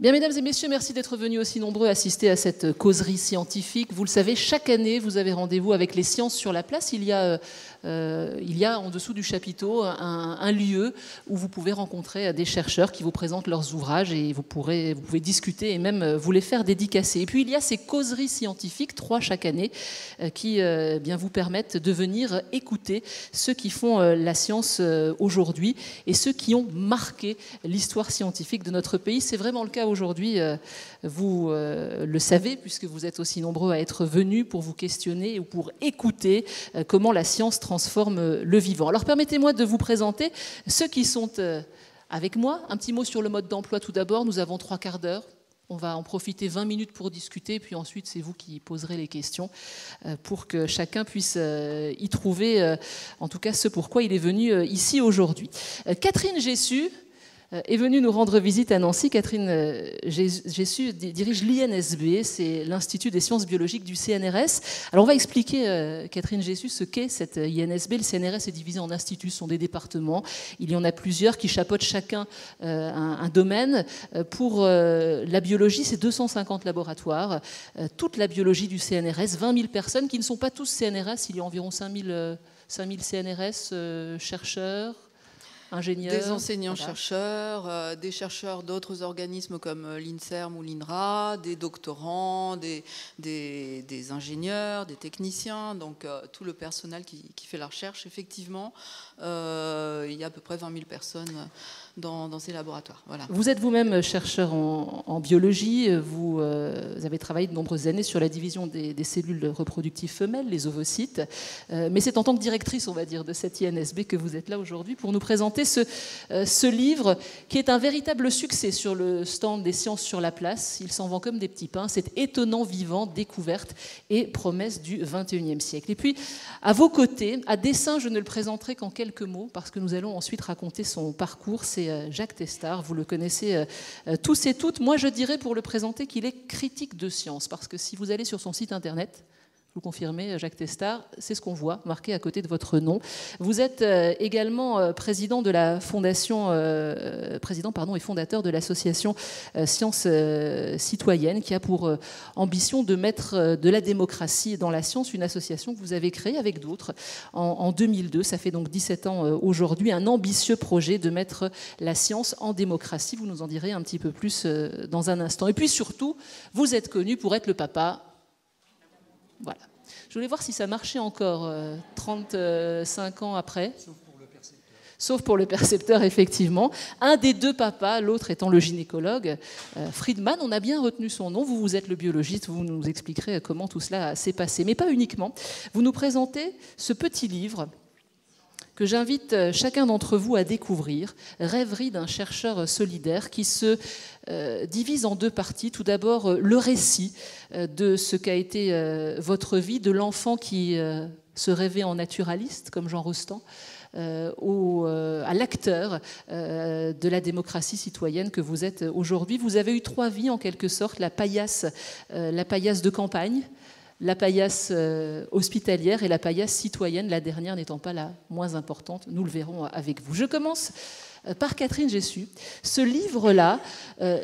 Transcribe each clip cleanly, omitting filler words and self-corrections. Bien, mesdames et messieurs, merci d'être venus aussi nombreux assister à cette causerie scientifique. Vous le savez, chaque année, vous avez rendez-vous avec les sciences sur la place. Il y a en dessous du chapiteau un lieu où vous pouvez rencontrer des chercheurs qui vous présentent leurs ouvrages et vous pouvez discuter et même vous les faire dédicacer. Et puis, il y a ces causeries scientifiques, 3 chaque année, qui bien vous permettent de venir écouter ceux qui font la science aujourd'hui et ceux qui ont marqué l'histoire scientifique de notre pays. C'est vraiment le cas aujourd'hui, vous le savez, puisque vous êtes aussi nombreux à être venus pour vous questionner ou pour écouter comment la science transforme le vivant. Alors permettez-moi de vous présenter ceux qui sont avec moi. Un petit mot sur le mode d'emploi tout d'abord. Nous avons 3 quarts d'heure. On va en profiter 20 minutes pour discuter, puis ensuite c'est vous qui poserez les questions pour que chacun puisse y trouver, en tout cas, ce pourquoi il est venu ici aujourd'hui. Catherine Jessus est venue nous rendre visite à Nancy. Catherine Jessus dirige l'INSB, c'est l'Institut des sciences biologiques du CNRS. Alors on va expliquer, Catherine Jessus, ce qu'est cette INSB. Le CNRS est divisé en instituts, ce sont des départements. Il y en a plusieurs qui chapeautent chacun un domaine. Pour la biologie, c'est 250 laboratoires. Toute la biologie du CNRS, 20 000 personnes qui ne sont pas tous CNRS. Il y a environ 5 000 CNRS, chercheurs, ingénieurs, des enseignants-chercheurs, voilà, des chercheurs d'autres organismes comme l'INSERM ou l'INRA, des doctorants, des ingénieurs, des techniciens, donc tout le personnel qui fait la recherche. Effectivement, il y a à peu près 20 000 personnes dans ces laboratoires. Voilà. Vous êtes vous-même chercheur en biologie, vous avez travaillé de nombreuses années sur la division des cellules reproductives femelles, les ovocytes, mais c'est en tant que directrice, on va dire, de cette INSB que vous êtes là aujourd'hui pour nous présenter ce livre qui est un véritable succès sur le stand des sciences sur la place. Il s'en vend comme des petits pains. C'est étonnant, vivant, découverte et promesse du 21e siècle. Et puis, à vos côtés, à dessein, je ne le présenterai qu'en quelques mots parce que nous allons ensuite raconter son parcours. C'est Jacques Testard, vous le connaissez tous et toutes. Moi, je dirais pour le présenter qu'il est critique de science parce que si vous allez sur son site internet, vous confirmez, Jacques Testard, c'est ce qu'on voit marqué à côté de votre nom. Vous êtes également président de la fondation, et fondateur de l'association Sciences Citoyennes, qui a pour ambition de mettre de la démocratie dans la science, une association que vous avez créée avec d'autres en 2002. Ça fait donc 17 ans aujourd'hui, un ambitieux projet de mettre la science en démocratie. Vous nous en direz un petit peu plus dans un instant. Et puis surtout, vous êtes connu pour être le papa. Voilà. Je voulais voir si ça marchait encore 35 ans après. Sauf pour le percepteur. Sauf pour le percepteur, effectivement. Un des deux papas, l'autre étant le gynécologue. Friedman, on a bien retenu son nom. Vous êtes le biologiste, vous nous expliquerez comment tout cela s'est passé. Mais pas uniquement. Vous nous présentez ce petit livre que j'invite chacun d'entre vous à découvrir, Rêverie d'un chercheur solidaire, qui se divise en 2 parties. Tout d'abord, le récit de ce qu'a été votre vie, de l'enfant qui se rêvait en naturaliste, comme Jean Rostand, à l'acteur de la démocratie citoyenne que vous êtes aujourd'hui. Vous avez eu 3 vies, en quelque sorte, la paillasse de campagne, la paillasse hospitalière et la paillasse citoyenne, la dernière n'étant pas la moins importante, nous le verrons avec vous. Je commence par Catherine Jessus. Ce livre-là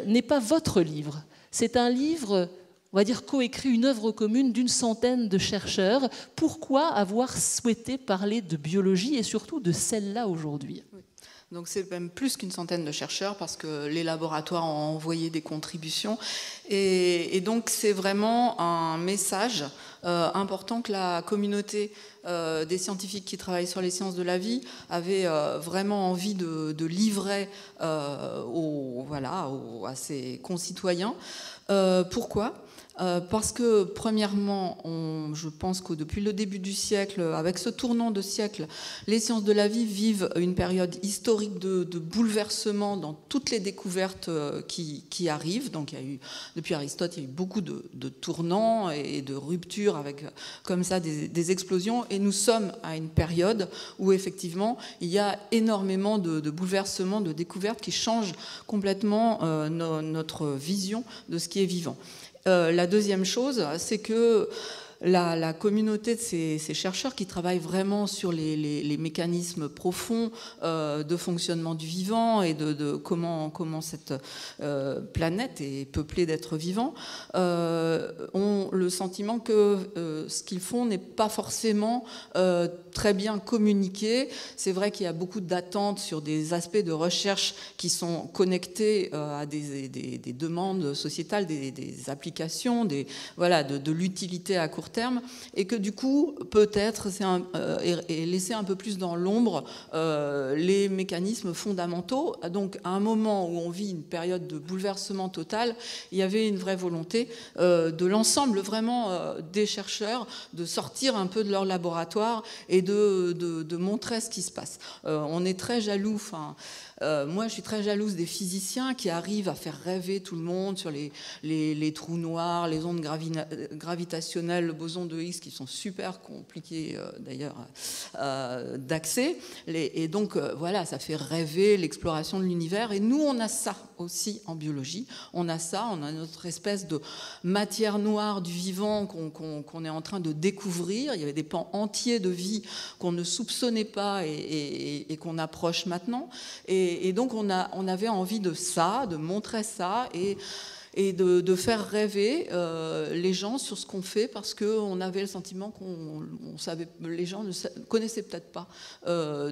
n'est pas votre livre, c'est un livre, on va dire, coécrit, une œuvre commune d'une centaine de chercheurs. Pourquoi avoir souhaité parler de biologie et surtout de celle-là aujourd'hui ? Oui. Donc c'est même plus qu'une centaine de chercheurs parce que les laboratoires ont envoyé des contributions et donc c'est vraiment un message important que la communauté des scientifiques qui travaillent sur les sciences de la vie avaient vraiment envie de livrer à ses concitoyens. Pourquoi ? Parce que premièrement, je pense que depuis le début du siècle, avec ce tournant de siècle, les sciences de la vie vivent une période historique de bouleversement dans toutes les découvertes qui arrivent. Donc il y a eu, depuis Aristote, il y a eu beaucoup de tournants et de ruptures avec comme ça des explosions. Et nous sommes à une période où effectivement il y a énormément de bouleversements, de découvertes qui changent complètement notre vision de ce qui est vivant. La deuxième chose, c'est que la communauté de ces chercheurs qui travaillent vraiment sur les mécanismes profonds de fonctionnement du vivant et de comment cette planète est peuplée d'êtres vivants, ont le sentiment que ce qu'ils font n'est pas forcément très bien communiqué. C'est vrai qu'il y a beaucoup d'attentes sur des aspects de recherche qui sont connectés à des demandes sociétales, des applications, de l'utilité à court terme, et que du coup, peut-être, laisser un peu plus dans l'ombre les mécanismes fondamentaux. Donc, à un moment où on vit une période de bouleversement total, il y avait une vraie volonté de l'ensemble, vraiment, des chercheurs, de sortir un peu de leur laboratoire et de montrer ce qui se passe. On est très jaloux, moi, je suis très jalouse des physiciens qui arrivent à faire rêver tout le monde sur les trous noirs, les ondes gravitationnelles, le boson de Higgs, qui sont super compliqués d'ailleurs d'accès. Et donc, voilà, ça fait rêver l'exploration de l'univers. Et nous, on a ça aussi en biologie. On a ça, on a notre espèce de matière noire du vivant qu'on est en train de découvrir. Il y avait des pans entiers de vie qu'on ne soupçonnait pas et qu'on approche maintenant. Et donc, on avait envie de ça, de montrer ça et de faire rêver les gens sur ce qu'on fait, parce qu'on avait le sentiment les gens ne connaissaient peut-être pas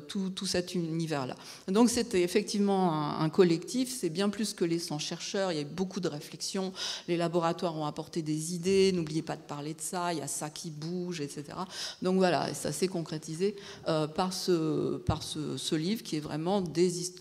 tout cet univers-là. Donc, c'était effectivement un collectif. C'est bien plus que les 100 chercheurs. Il y a eu beaucoup de réflexions. Les laboratoires ont apporté des idées. N'oubliez pas de parler de ça. Il y a ça qui bouge, etc. Donc, voilà, et ça s'est concrétisé par ce livre qui est vraiment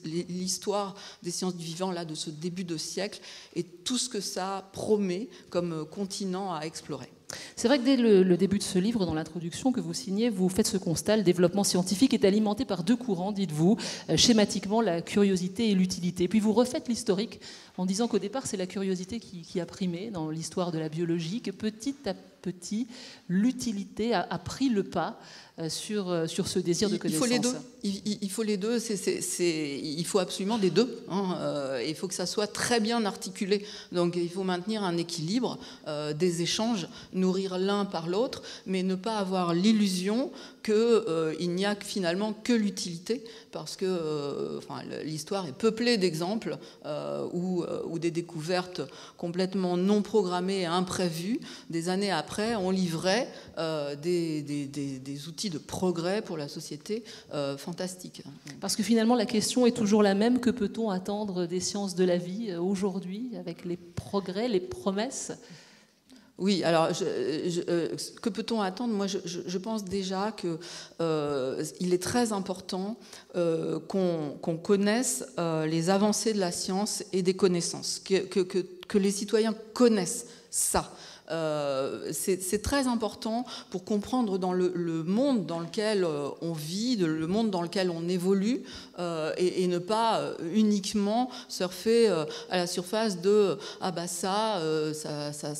l'histoire des sciences du vivant là, de ce début de siècle, et tout ce que ça promet comme continent à explorer. C'est vrai que dès le début de ce livre, dans l'introduction que vous signez, vous faites ce constat: le développement scientifique est alimenté par deux courants, dites-vous, schématiquement la curiosité et l'utilité. Puis vous refaites l'historique en disant qu'au départ, c'est la curiosité qui a primé dans l'histoire de la biologie, que petit à petit, l'utilité a pris le pas sur ce désir de connaissance. Il faut les deux, il faut absolument les deux. Il faut que ça soit très bien articulé. Donc il faut maintenir un équilibre des échanges, nourrir l'un par l'autre, mais ne pas avoir l'illusion qu'il n'y a finalement que l'utilité, parce que l'histoire est peuplée d'exemples où des découvertes complètement non programmées et imprévues, des années après, on livrait des outils de progrès pour la société fantastiques. Parce que finalement, la question est toujours la même: que peut-on attendre des sciences de la vie aujourd'hui, avec les progrès, les promesses ? Oui, alors, que peut-on attendre? Moi, je pense déjà qu'il est très important qu'on connaisse les avancées de la science et des connaissances, que les citoyens connaissent ça. C'est très important pour comprendre dans le monde dans lequel on vit, le monde dans lequel on évolue, et ne pas uniquement surfer à la surface de « ah bah ça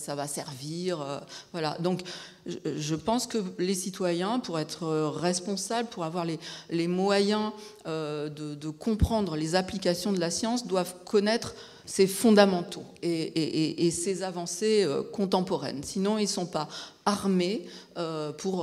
va servir ». Voilà, donc je pense que les citoyens, pour être responsables, pour avoir les moyens de comprendre les applications de la science, doivent connaître ces fondamentaux et ces avancées contemporaines. Sinon, ils ne sont pas armés pour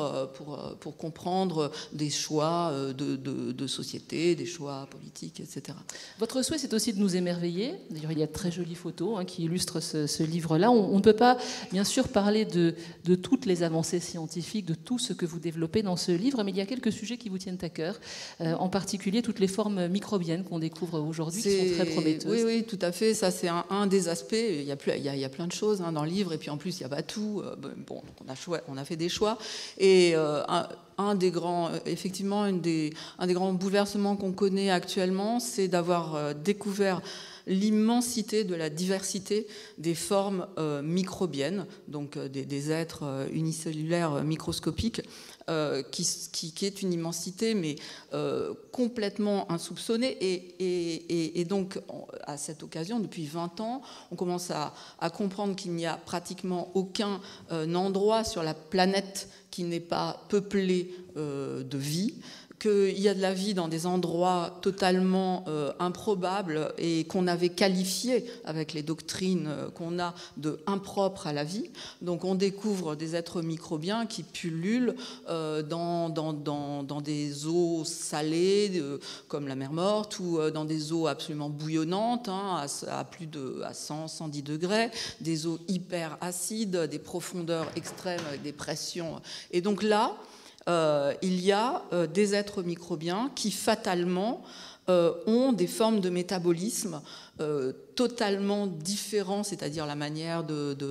comprendre des choix de société, des choix politiques, etc. Votre souhait, c'est aussi de nous émerveiller. D'ailleurs, il y a de très jolies photos qui illustrent ce livre-là. On ne peut pas, bien sûr, parler de toutes les avancées scientifiques, de tout ce que vous développez dans ce livre, mais il y a quelques sujets qui vous tiennent à cœur, en particulier toutes les formes microbiennes qu'on découvre aujourd'hui, qui sont très prometteuses. Oui, oui, tout à fait. Ça, c'est un des aspects. Il y a plein de choses dans le livre, et puis en plus, il n'y a pas tout. Bon, on a fait des choix, et un des grands bouleversements qu'on connaît actuellement, c'est d'avoir découvert l'immensité de la diversité des formes microbiennes, donc des êtres unicellulaires microscopiques, qui est une immensité, mais complètement insoupçonnée. Et donc, à cette occasion, depuis 20 ans, on commence à comprendre qu'il n'y a pratiquement aucun endroit sur la planète qui n'est pas peuplé de vie, qu'il y a de la vie dans des endroits totalement improbables et qu'on avait qualifiés avec les doctrines qu'on a de impropres à la vie. Donc on découvre des êtres microbiens qui pullulent dans des eaux salées comme la mer Morte ou dans des eaux absolument bouillonnantes hein, à plus de 100-110 degrés, des eaux hyper acides, des profondeurs extrêmes, des pressions. Et donc là, il y a des êtres microbiens qui fatalement ont des formes de métabolisme totalement différents, c'est-à-dire la manière de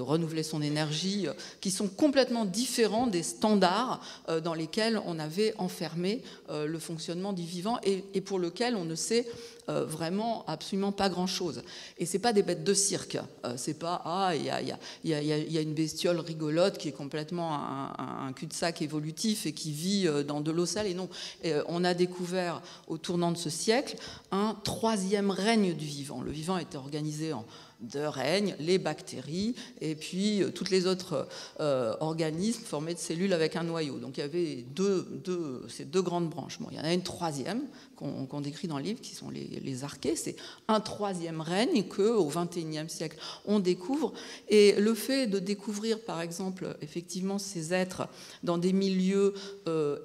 renouveler son énergie, qui sont complètement différents des standards dans lesquels on avait enfermé le fonctionnement du vivant et pour lequel on ne sait vraiment absolument pas grand-chose. Et ce n'est pas des bêtes de cirque, c'est pas « ah, il y a une bestiole rigolote qui est complètement un cul-de-sac évolutif et qui vit dans de l'eau salée ». Non, et on a découvert au tournant de ce siècle un troisième règne du vivant. Le vivant était organisé en deux règnes, les bactéries et puis toutes les autres organismes formés de cellules avec un noyau. Donc il y avait ces deux grandes branches. Bon, il y en a une troisième qu'on décrit dans le livre qui sont les archées. C'est un troisième règne qu'au XXIe siècle on découvre. Et le fait de découvrir par exemple effectivement ces êtres dans des milieux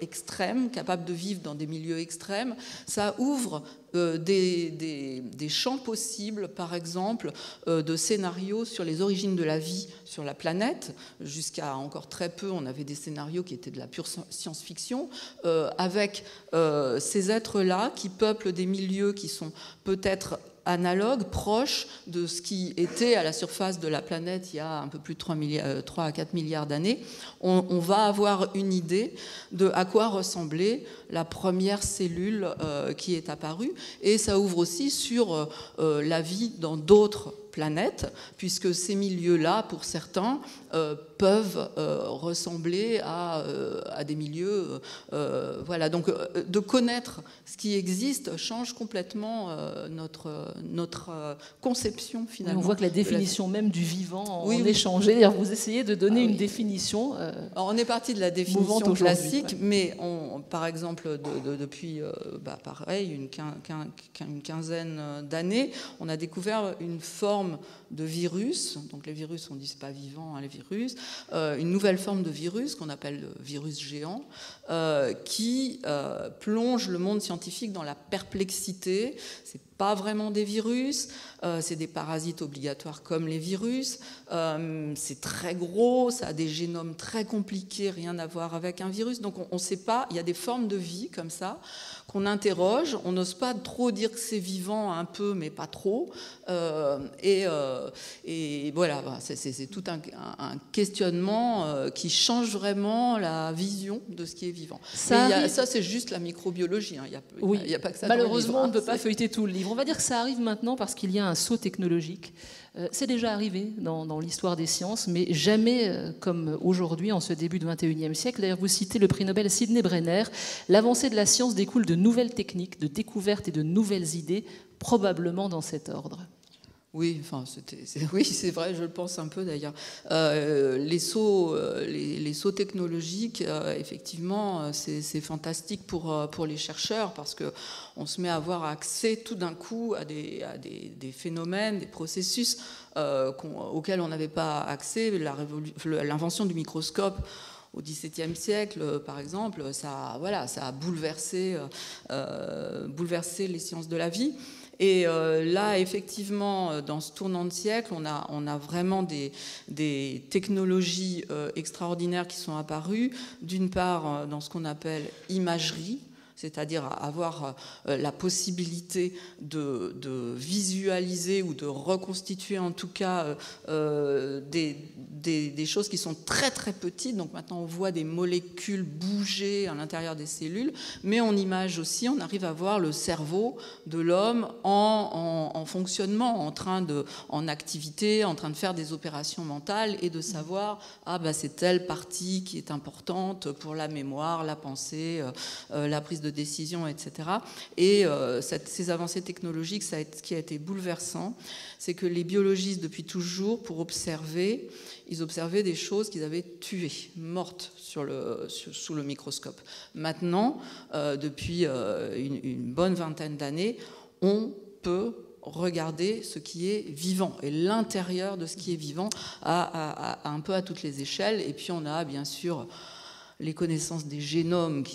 extrêmes, capables de vivre dans des milieux extrêmes, ça ouvre des champs possibles, par exemple, de scénarios sur les origines de la vie sur la planète. Jusqu'à encore très peu, on avait des scénarios qui étaient de la pure science-fiction, avec ces êtres-là qui peuplent des milieux qui sont peut-être analogue, proche de ce qui était à la surface de la planète il y a un peu plus de 3 à 4 milliards d'années. On va avoir une idée de à quoi ressemblait la première cellule qui est apparue, et ça ouvre aussi sur la vie dans d'autres planètes, puisque ces milieux-là, pour certains, peuvent ressembler à des milieux. Voilà. Donc, de connaître ce qui existe change complètement notre conception, finalement. On voit que la définition même du vivant en est changée. D'ailleurs, vous essayez de donner une définition. Alors, on est parti de la définition classique, mais par exemple, depuis pareil, une quinzaine d'années, on a découvert une forme de virus. Donc, les virus, on ne dit pas vivant, hein, les virus. Une nouvelle forme de virus qu'on appelle le virus géant, qui plonge le monde scientifique dans la perplexité. C'est pas vraiment des virus, c'est des parasites obligatoires comme les virus, c'est très gros, ça a des génomes très compliqués, rien à voir avec un virus, donc on ne sait pas, il y a des formes de vie comme ça qu'on interroge, on n'ose pas trop dire que c'est vivant un peu, mais pas trop, et voilà, c'est tout un questionnement qui change vraiment la vision de ce qui est vivant. Ça c'est juste la microbiologie, hein, y a pas que ça. Malheureusement, on ne peut pas feuilleter tout le livre. On va dire que ça arrive maintenant parce qu'il y a un saut technologique. C'est déjà arrivé dans l'histoire des sciences, mais jamais comme aujourd'hui, en ce début du XXIe siècle. D'ailleurs, vous citez le prix Nobel Sidney Brenner. L'avancée de la science découle de nouvelles techniques, de découvertes et de nouvelles idées, probablement dans cet ordre. Oui, enfin, c'est vrai, je le pense un peu d'ailleurs. Les sauts technologiques, effectivement, c'est fantastique pour les chercheurs parce qu'on se met à avoir accès tout d'un coup à des phénomènes, des processus auxquels on n'avait pas accès. L'invention du microscope au XVIIe siècle, par exemple, ça a bouleversé les sciences de la vie. Et là, effectivement, dans ce tournant de siècle, on a vraiment des technologies extraordinaires qui sont apparues, d'une part dans ce qu'on appelle imagerie, c'est-à-dire avoir la possibilité de visualiser ou de reconstituer en tout cas des choses qui sont très très petites. Donc maintenant on voit des molécules bouger à l'intérieur des cellules, mais on image aussi, on arrive à voir le cerveau de l'homme en fonctionnement, en activité, en train de faire des opérations mentales et de savoir, ah bah c'est telle partie qui est importante pour la mémoire, la pensée, la prise de décision, etc. Et ces avancées technologiques, ce qui a été bouleversant, c'est que les biologistes, depuis toujours, pour observer, ils observaient des choses qu'ils avaient tuées, mortes sous le microscope. Maintenant, depuis une bonne vingtaine d'années, on peut regarder ce qui est vivant et l'intérieur de ce qui est vivant un peu à toutes les échelles. Et puis on a bien sûr les connaissances des génomes,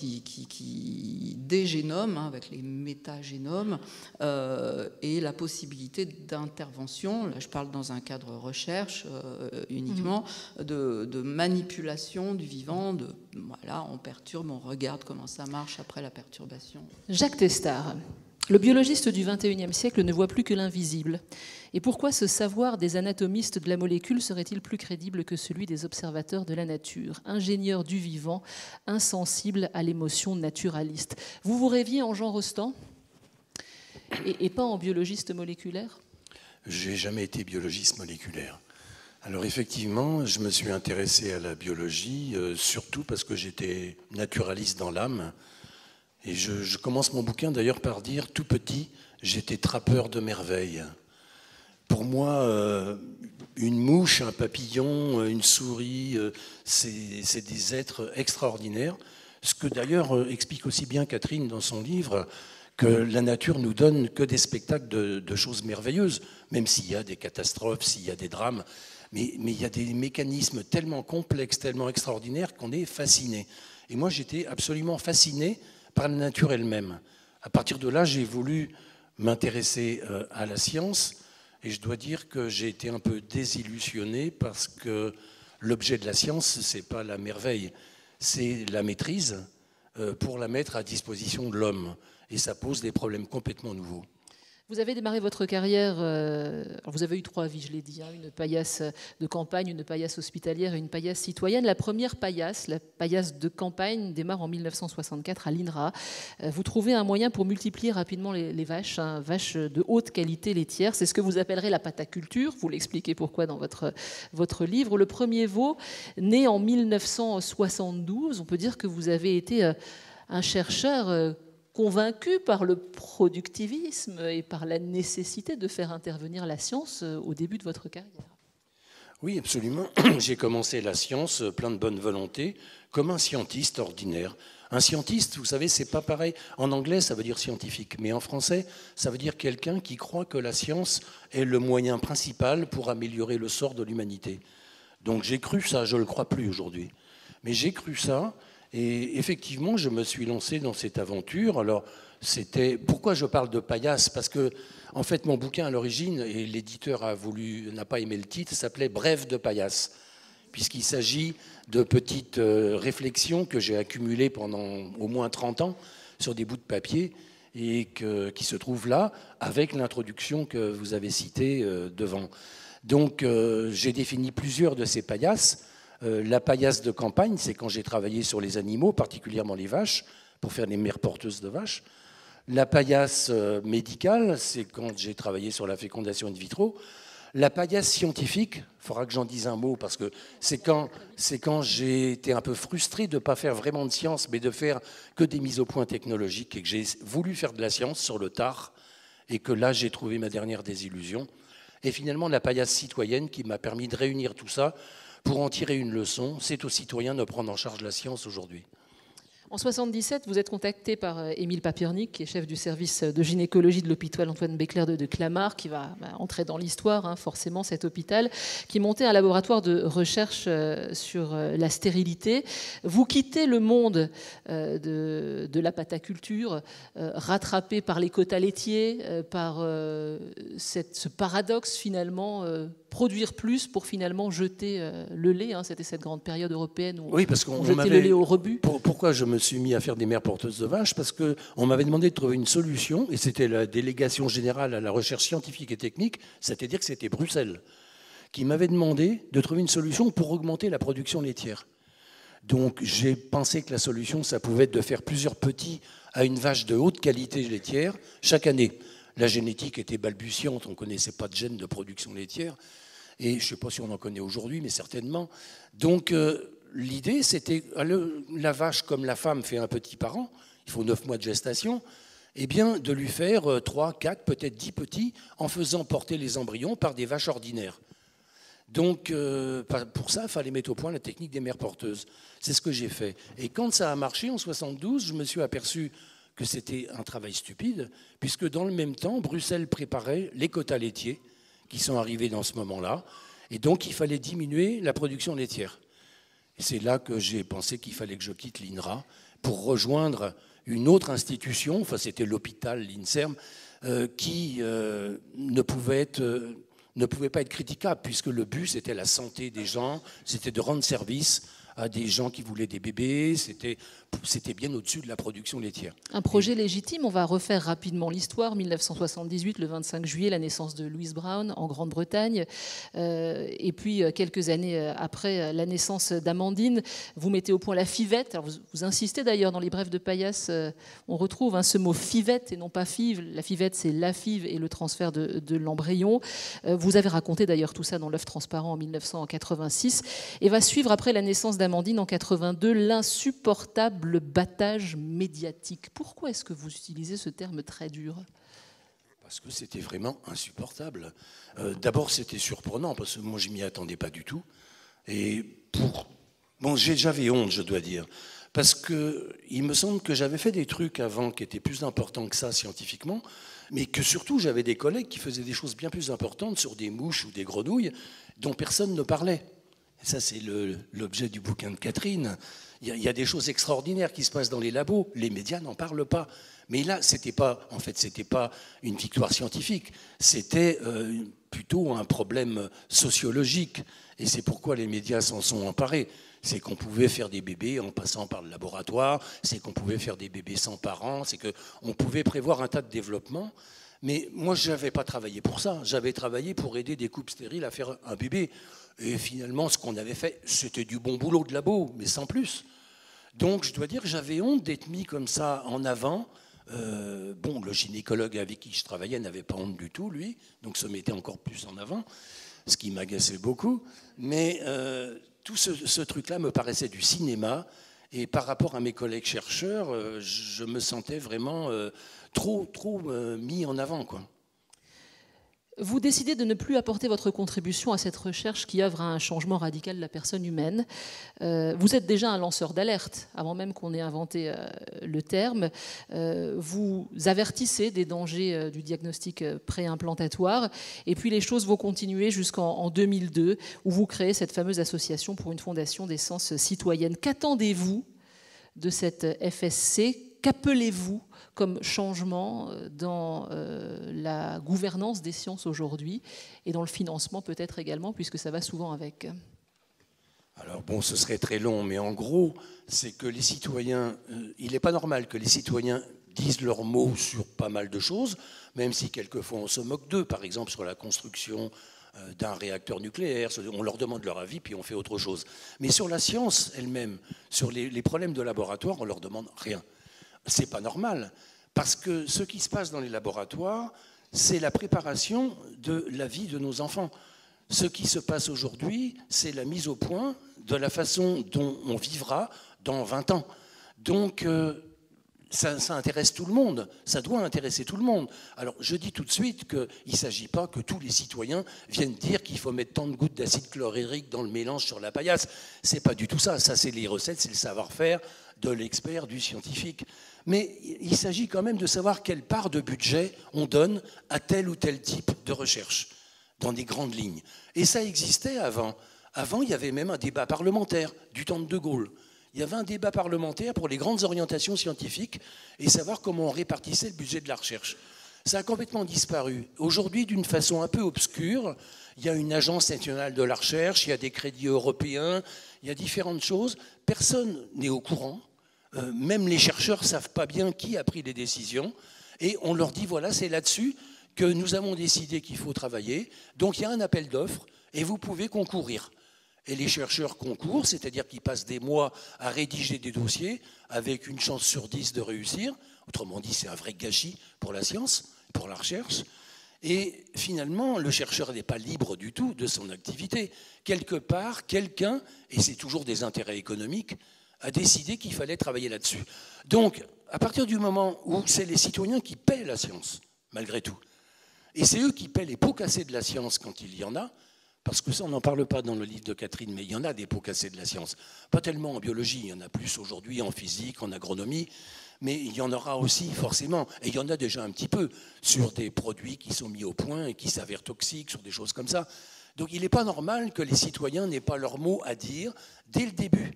des génomes hein, avec les métagénomes et la possibilité d'intervention, là je parle dans un cadre recherche uniquement, de manipulation du vivant, voilà, on perturbe, on regarde comment ça marche après la perturbation. Jacques Testard. Le biologiste du XXIe siècle ne voit plus que l'invisible. Et pourquoi ce savoir des anatomistes de la molécule serait-il plus crédible que celui des observateurs de la nature, ingénieurs du vivant, insensibles à l'émotion naturaliste? Vous vous rêviez en Jean Rostand et pas en biologiste moléculaire? J'ai jamais été biologiste moléculaire. Alors effectivement, je me suis intéressé à la biologie, surtout parce que j'étais naturaliste dans l'âme. Et je commence mon bouquin d'ailleurs par dire, tout petit, j'étais trappeur de merveilles. Pour moi, une mouche, un papillon, une souris, c'est des êtres extraordinaires. Ce que d'ailleurs explique aussi bien Catherine dans son livre, que la nature nous donne que des spectacles de choses merveilleuses, même s'il y a des catastrophes, s'il y a des drames. Mais il y a des mécanismes tellement complexes, tellement extraordinaires qu'on est fasciné. Et moi, j'étais absolument fasciné par la nature elle-même. À partir de là, j'ai voulu m'intéresser à la science et je dois dire que j'ai été un peu désillusionné parce que l'objet de la science, c'est pas la merveille, c'est la maîtrise pour la mettre à disposition de l'homme et ça pose des problèmes complètement nouveaux. Vous avez démarré votre carrière, vous avez eu 3 vies, je l'ai dit, hein, une paillasse de campagne, une paillasse hospitalière et une paillasse citoyenne. La première paillasse, la paillasse de campagne, démarre en 1964 à l'INRA. Vous trouvez un moyen pour multiplier rapidement les vaches, hein, vaches de haute qualité laitière. C'est ce que vous appellerez la pataculture, vous l'expliquez pourquoi dans votre livre. Le premier veau, né en 1972, on peut dire que vous avez été un chercheur convaincu par le productivisme et par la nécessité de faire intervenir la science au début de votre carrière. Oui, absolument. J'ai commencé la science plein de bonne volonté, comme un scientiste ordinaire. Un scientiste, vous savez, c'est pas pareil. En anglais, ça veut dire scientifique, mais en français, ça veut dire quelqu'un qui croit que la science est le moyen principal pour améliorer le sort de l'humanité. Donc j'ai cru ça, je le crois plus aujourd'hui. Mais j'ai cru ça. Et effectivement, je me suis lancé dans cette aventure. Alors, c'était... Pourquoi je parle de paillasse? Parce que, en fait, mon bouquin à l'origine, et l'éditeur n'a pas aimé le titre, s'appelait « Brève de paillasse », puisqu'il s'agit de petites réflexions que j'ai accumulées pendant au moins 30 ans sur des bouts de papier et qui se trouvent là, avec l'introduction que vous avez citée devant. Donc, j'ai défini plusieurs de ces paillasses. La paillasse de campagne, c'est quand j'ai travaillé sur les animaux, particulièrement les vaches, pour faire les mères porteuses de vaches. La paillasse médicale, c'est quand j'ai travaillé sur la fécondation in vitro. La paillasse scientifique, il faudra que j'en dise un mot, parce que c'est quand j'ai été un peu frustré de ne pas faire vraiment de science, mais de faire que des mises au point technologiques, et que j'ai voulu faire de la science sur le tard, et que là, j'ai trouvé ma dernière désillusion. Et finalement, la paillasse citoyenne qui m'a permis de réunir tout ça, pour en tirer une leçon, c'est aux citoyens de prendre en charge la science aujourd'hui. En 1977, vous êtes contacté par Émile Papiernik, qui est chef du service de gynécologie de l'hôpital Antoine Béclère de Clamart, qui va entrer dans l'histoire, hein, forcément, cet hôpital, qui montait un laboratoire de recherche sur la stérilité. Vous quittez le monde de la pataculture, rattrapé par les quotas laitiers, par ce paradoxe, finalement, produire plus pour finalement jeter le lait. Hein, c'était cette grande période européenne où oui, parce qu'on jetait le lait au rebut. Pourquoi je me suis mis à faire des mères porteuses de vaches? Parce qu'on m'avait demandé de trouver une solution, et c'était la délégation générale à la recherche scientifique et technique, c'est-à-dire que c'était Bruxelles, qui m'avait demandé de trouver une solution pour augmenter la production laitière. Donc j'ai pensé que la solution, ça pouvait être de faire plusieurs petits à une vache de haute qualité laitière chaque année. La génétique était balbutiante, on ne connaissait pas de gènes de production laitière, et je ne sais pas si on en connaît aujourd'hui, mais certainement. Donc l'idée, c'était, la vache comme la femme fait un petit par an, il faut 9 mois de gestation, et bien de lui faire 3, 4, peut-être 10 petits, en faisant porter les embryons par des vaches ordinaires. Donc, pour ça, il fallait mettre au point la technique des mères porteuses. C'est ce que j'ai fait. Et quand ça a marché, en 72, je me suis aperçu que c'était un travail stupide, puisque dans le même temps, Bruxelles préparait les quotas laitiers qui sont arrivés dans ce moment-là. Et donc, il fallait diminuer la production laitière. Et c'est là que j'ai pensé qu'il fallait que je quitte l'INRA pour rejoindre une autre institution, enfin c'était l'hôpital, l'INSERM, qui ne pouvait pas être critiquable, puisque le but, c'était la santé des gens, c'était de rendre service à des gens qui voulaient des bébés, c'était bien au-dessus de la production laitière. Un projet légitime, on va refaire rapidement l'histoire, 1978, le 25 juillet, la naissance de Louise Brown en Grande-Bretagne, et puis quelques années après la naissance d'Amandine, vous mettez au point la fivette. Alors vous insistez d'ailleurs dans les brèves de Paillasse, on retrouve ce mot fivette et non pas five, la fivette c'est la five et le transfert de l'embryon. Vous avez raconté d'ailleurs tout ça dans L'œuf transparent en 1986, et va suivre après la naissance d'Amandine en 82, l'insupportable battage médiatique. Pourquoi est-ce que vous utilisez ce terme très dur ? Parce que c'était vraiment insupportable. D'abord, c'était surprenant, parce que moi, je ne m'y attendais pas du tout. Et bon, j'avais honte, je dois dire. Parce qu'il me semble que j'avais fait des trucs avant qui étaient plus importants que ça scientifiquement, mais que surtout, j'avais des collègues qui faisaient des choses bien plus importantes sur des mouches ou des grenouilles dont personne ne parlait. Ça, c'est l'objet du bouquin de Catherine. Il y a des choses extraordinaires qui se passent dans les labos. Les médias n'en parlent pas. Mais là, c'était pas une victoire scientifique. C'était plutôt un problème sociologique. Et c'est pourquoi les médias s'en sont emparés. C'est qu'on pouvait faire des bébés en passant par le laboratoire. C'est qu'on pouvait faire des bébés sans parents. C'est qu'on pouvait prévoir un tas de développements. Mais moi, je n'avais pas travaillé pour ça. J'avais travaillé pour aider des couples stériles à faire un bébé. Et finalement, ce qu'on avait fait, c'était du bon boulot de labo, mais sans plus. Donc, je dois dire, j'avais honte d'être mis comme ça en avant. Bon, le gynécologue avec qui je travaillais n'avait pas honte du tout, lui. Donc, se mettait encore plus en avant, ce qui m'agaçait beaucoup. Mais tout ce truc-là me paraissait du cinéma. Et par rapport à mes collègues chercheurs, je me sentais vraiment trop mis en avant, quoi. Vous décidez de ne plus apporter votre contribution à cette recherche qui œuvre à un changement radical de la personne humaine. Vous êtes déjà un lanceur d'alerte, avant même qu'on ait inventé le terme. Vous avertissez des dangers du diagnostic préimplantatoire. Et puis les choses vont continuer jusqu'en 2002, où vous créez cette fameuse association pour une fondation des sciences citoyennes. Qu'attendez-vous de cette FSC ? Qu'appelez-vous comme changement dans la gouvernance des sciences aujourd'hui et dans le financement peut-être également, puisque ça va souvent avec? Alors bon, ce serait très long, mais en gros, c'est que les citoyens, il n'est pas normal que les citoyens disent leurs mots sur pas mal de choses, même si quelquefois on se moque d'eux, par exemple sur la construction d'un réacteur nucléaire, on leur demande leur avis, puis on fait autre chose. Mais sur la science elle-même, sur les problèmes de laboratoire, on leur demande rien. C'est pas normal, parce que ce qui se passe dans les laboratoires, c'est la préparation de la vie de nos enfants. Ce qui se passe aujourd'hui, c'est la mise au point de la façon dont on vivra dans 20 ans. Donc, ça intéresse tout le monde, ça doit intéresser tout le monde. Alors, je dis tout de suite qu'il ne s'agit pas que tous les citoyens viennent dire qu'il faut mettre tant de gouttes d'acide chlorhydrique dans le mélange sur la paillasse. C'est pas du tout ça. Ça, c'est les recettes, c'est le savoir-faire de l'expert, du scientifique. Mais il s'agit quand même de savoir quelle part de budget on donne à tel ou tel type de recherche, dans des grandes lignes. Et ça existait avant. Avant, il y avait même un débat parlementaire du temps de De Gaulle. Il y avait un débat parlementaire pour les grandes orientations scientifiques et savoir comment on répartissait le budget de la recherche. Ça a complètement disparu. Aujourd'hui, d'une façon un peu obscure, il y a une agence nationale de la recherche, il y a des crédits européens, il y a différentes choses. Personne n'est au courant. Même les chercheurs ne savent pas bien qui a pris les décisions. Et on leur dit, voilà, c'est là-dessus que nous avons décidé qu'il faut travailler. Donc il y a un appel d'offres et vous pouvez concourir. Et les chercheurs concourent, c'est-à-dire qu'ils passent des mois à rédiger des dossiers avec une chance sur 10 de réussir. Autrement dit, c'est un vrai gâchis pour la science, pour la recherche. Et finalement, le chercheur n'est pas libre du tout de son activité. Quelque part, quelqu'un, et c'est toujours des intérêts économiques, a décidé qu'il fallait travailler là-dessus. Donc, à partir du moment où c'est les citoyens qui paient la science, malgré tout, et c'est eux qui paient les pots cassés de la science quand il y en a, Parce que ça, on n'en parle pas dans le livre de Catherine, mais il y en a des pots cassés de la science. Pas tellement en biologie, il y en a plus aujourd'hui en physique, en agronomie, mais il y en aura aussi forcément, et il y en a déjà un petit peu, sur des produits qui sont mis au point et qui s'avèrent toxiques, sur des choses comme ça. Donc il n'est pas normal que les citoyens n'aient pas leur mot à dire dès le début,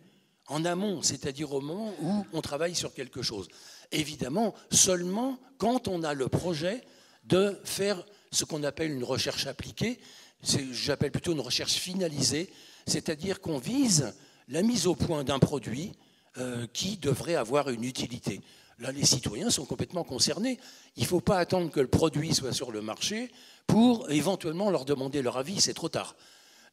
en amont, c'est-à-dire au moment où on travaille sur quelque chose. Évidemment, seulement quand on a le projet de faire ce qu'on appelle une recherche appliquée, j'appelle plutôt une recherche finalisée, c'est-à-dire qu'on vise la mise au point d'un produit qui devrait avoir une utilité. Là, les citoyens sont complètement concernés. Il ne faut pas attendre que le produit soit sur le marché pour éventuellement leur demander leur avis, c'est trop tard.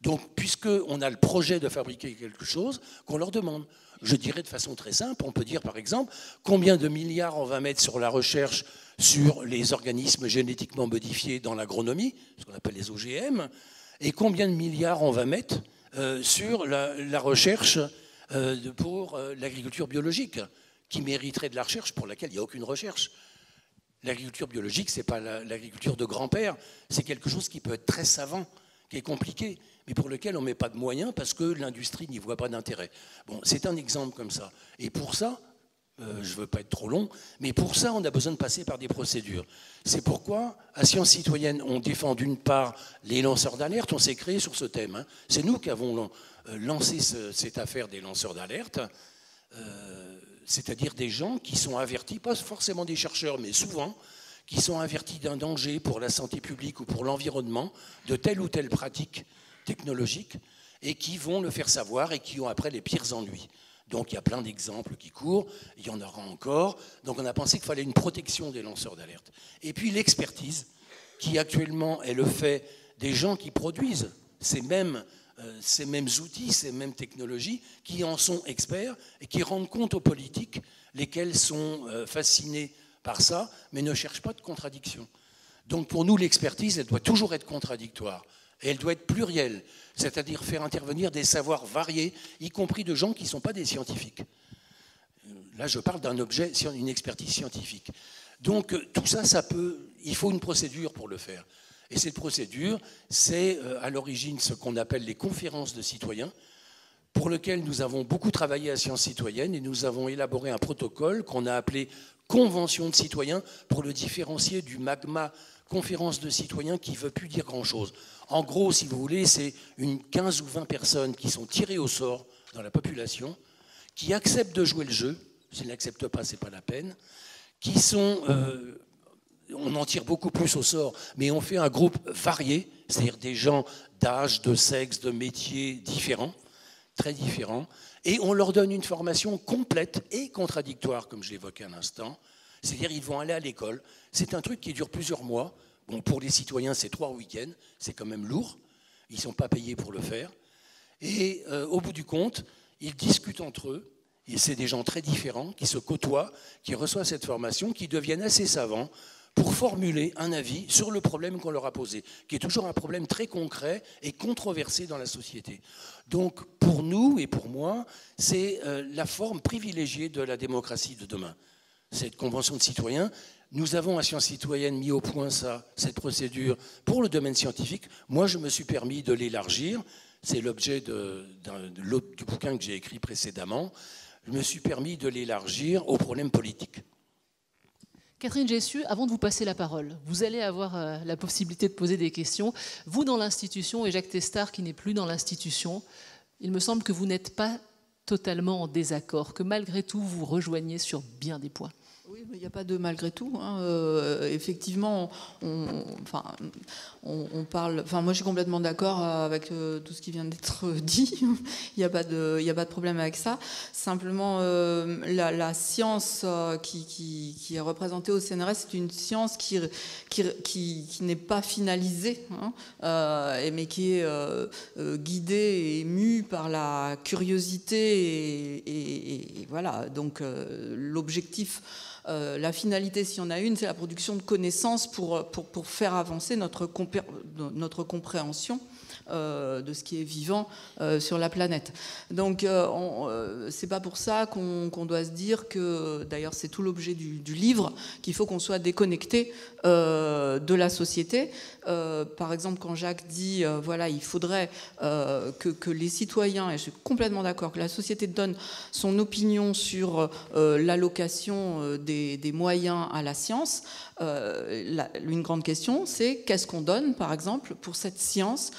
Donc, puisqu'on a le projet de fabriquer quelque chose, qu'on leur demande. Je dirais de façon très simple, on peut dire par exemple combien de milliards on va mettre sur la recherche sur les organismes génétiquement modifiés dans l'agronomie, ce qu'on appelle les OGM, et combien de milliards on va mettre sur la recherche pour l'agriculture biologique, qui mériterait de la recherche pour laquelle il n'y a aucune recherche. L'agriculture biologique, ce n'est pas l'agriculture de grand-père, c'est quelque chose qui peut être très savant, qui est compliqué, mais pour lequel on ne met pas de moyens parce que l'industrie n'y voit pas d'intérêt. Bon, c'est un exemple comme ça. Et pour ça, je ne veux pas être trop long, mais pour ça, on a besoin de passer par des procédures. C'est pourquoi, à Sciences Citoyennes, on défend d'une part les lanceurs d'alerte, on s'est créé sur ce thème. Hein. C'est nous qui avons lancé cette affaire des lanceurs d'alerte, c'est-à-dire des gens qui sont avertis, pas forcément des chercheurs, mais souvent, qui sont avertis d'un danger pour la santé publique ou pour l'environnement de telle ou telle pratique technologique et qui vont le faire savoir et qui ont après les pires ennuis. Donc il y a plein d'exemples qui courent, il y en aura encore. Donc on a pensé qu'il fallait une protection des lanceurs d'alerte. Et puis l'expertise, qui actuellement est le fait des gens qui produisent ces mêmes outils, ces mêmes technologies, qui en sont experts et qui rendent compte aux politiques, lesquels sont fascinés par ça, mais ne cherche pas de contradiction. Donc pour nous, l'expertise, elle doit toujours être contradictoire. Et elle doit être plurielle, c'est-à-dire faire intervenir des savoirs variés, y compris de gens qui ne sont pas des scientifiques. Là, je parle d'un objet, une expertise scientifique. Donc tout ça, il faut une procédure pour le faire. Et cette procédure, c'est à l'origine ce qu'on appelle les conférences de citoyens, pour lesquelles nous avons beaucoup travaillé à Sciences Citoyennes, et nous avons élaboré un protocole qu'on a appelé Convention de citoyens pour le différencier du magma conférence de citoyens qui ne veut plus dire grand-chose. En gros, si vous voulez, c'est 15 ou 20 personnes qui sont tirées au sort dans la population, qui acceptent de jouer le jeu, s'ils n'acceptent pas, ce n'est pas la peine, qui sont... on en tire beaucoup plus au sort, mais on fait un groupe varié, c'est-à-dire des gens d'âge, de sexe, de métier différents, très différents, et on leur donne une formation complète et contradictoire, comme je l'évoquais à l'instant. C'est-à-dire ils vont aller à l'école. C'est un truc qui dure plusieurs mois. Bon, pour les citoyens, c'est 3 week-ends. C'est quand même lourd. Ils ne sont pas payés pour le faire. Et au bout du compte, ils discutent entre eux. Et c'est des gens très différents qui se côtoient, qui reçoivent cette formation, qui deviennent assez savants pour formuler un avis sur le problème qu'on leur a posé, qui est toujours un problème très concret et controversé dans la société. Donc, pour nous et pour moi, c'est la forme privilégiée de la démocratie de demain. Cette convention de citoyens, nous avons à Sciences Citoyennes mis au point cette procédure pour le domaine scientifique. Moi, je me suis permis de l'élargir. C'est l'objet du bouquin que j'ai écrit précédemment. Je me suis permis de l'élargir aux problèmes politiques. Catherine Jessus, avant de vous passer la parole, vous allez avoir la possibilité de poser des questions. Vous, dans l'institution, et Jacques Testard, qui n'est plus dans l'institution, il me semble que vous n'êtes pas totalement en désaccord, que malgré tout, vous rejoignez sur bien des points. Oui, mais il n'y a pas de malgré tout. Hein. Effectivement, on parle... Enfin, moi, je suis complètement d'accord avec tout ce qui vient d'être dit. Il n'y a pas de problème avec ça. Simplement, la science qui est représentée au CNRS, c'est une science qui n'est pas finalisée, hein, mais qui est guidée et mue par la curiosité. Et voilà, donc l'objectif... La finalité, s'il y en a une, c'est la production de connaissances pour faire avancer notre compréhension de ce qui est vivant sur la planète. Donc c'est pas pour ça qu'on doit se dire que, d'ailleurs c'est tout l'objet du livre, qu'il faut qu'on soit déconnecté de la société. Par exemple, quand Jacques dit voilà, il faudrait que les citoyens, et je suis complètement d'accord, que la société donne son opinion sur l'allocation des moyens à la science, une grande question, c'est qu'est-ce qu'on donne par exemple pour cette science